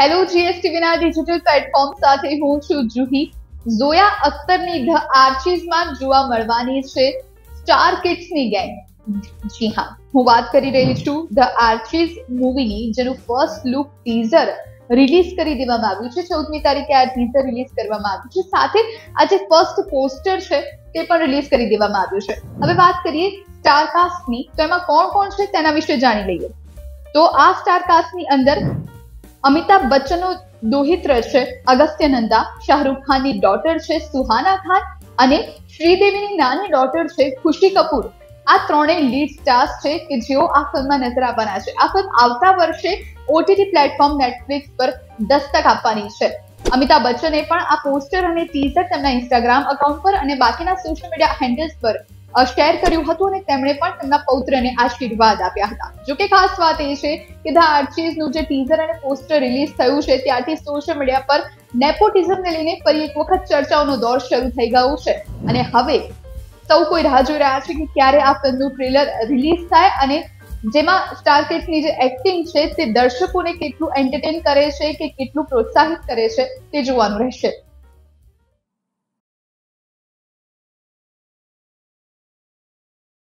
Hello जीएसटीवीना digital platform સાથે હું છું જુહી। જોયા અખ્તરની ધ આર્ચીઝ માં જોવા મળવાની છે સ્ટાર કિડ્સની ગેંગ। જી હા, હું વાત કરી રહી છું ધ આર્ચીઝ મૂવીની, જેનું ફર્સ્ટ લુક ટીઝર રિલીઝ કરી દેવામાં આવ્યું છે। 14મી તારીખે આ ટીઝર રિલીઝ કરવામાં આવ્યું છે, સાથે આ જે ફર્સ્ટ પોસ્ટર છે તે પણ રિલીઝ કરી દેવામાં આવ્યું છે। હવે વાત કરીએ સ્ટાર કાસ્ટની, તો એમાં કોણ કોણ છે તેના વિશે જાણી લઈએ। તો આ સ્ટાર કાસ્ટની અંદર अमिताभ बच्चन दोहित्र है अगस्त्य नंदा, शाहरुख खान की डॉटर है सुहाना खान, श्रीदेवी की नानी डॉटर है खुशी कपूर। आ त्रणेय लीड स्टार्स है कि जो आ फिल्म में नजर आवाना है। आ फिल्म आवता वर्षे ओटीटी प्लेटफॉर्म नेटफ्लिक्स पर दस्तक आपवानी है। अमिताभ बच्चने पण आ पोस्टर और टीजर तेमना इंस्टाग्राम अकाउंट पर और बाकीना सोशल मीडिया हैंडल्स पर शेर कर्युं हतुं अने तेमणे पण तेमना पौत्रने आशीर्वाद आप्या हता। जो के खास बात ए छे के द आर्चीज नुं जे टीजर अने पोस्टर रिलीज थयुं छे त्यारथी सोशल मीडिया पर नेपोटिजम ने लईने फरी एक वखत चर्चाओनो दौर शरू थई गयो छे अने हवे सौ कोई राह जोई रह्या छे के क्यारे आ फिल्मनुं ट्रेलर रिलीज थाय अने जेमां स्टार किड्सनी जे एक्टिंग छे ते दर्शकोने केटलुं एंटरटेन करे छे के केटलुं प्रोत्साहित करे छे ते जोवानुं रहेशे।